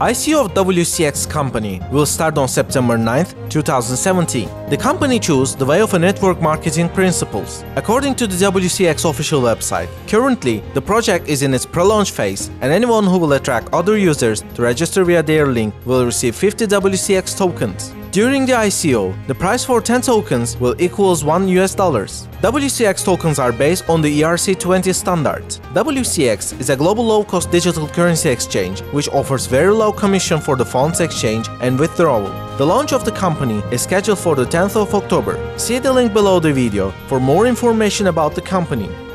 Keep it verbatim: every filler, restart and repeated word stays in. I C O of W C X company will start on September ninth, two thousand seventeen. The company chose the way of a network marketing principles. According to the W C X official website, currently the project is in its pre-launch phase, and anyone who will attract other users to register via their link will receive fifty W C X tokens. During the I C O, the price for ten tokens will equals one U S dollars. W C X tokens are based on the E R C twenty standard. W C X is a global low-cost digital currency exchange which offers very low commission for the funds exchange and withdrawal. The launch of the company is scheduled for the tenth of October. See the link below the video for more information about the company.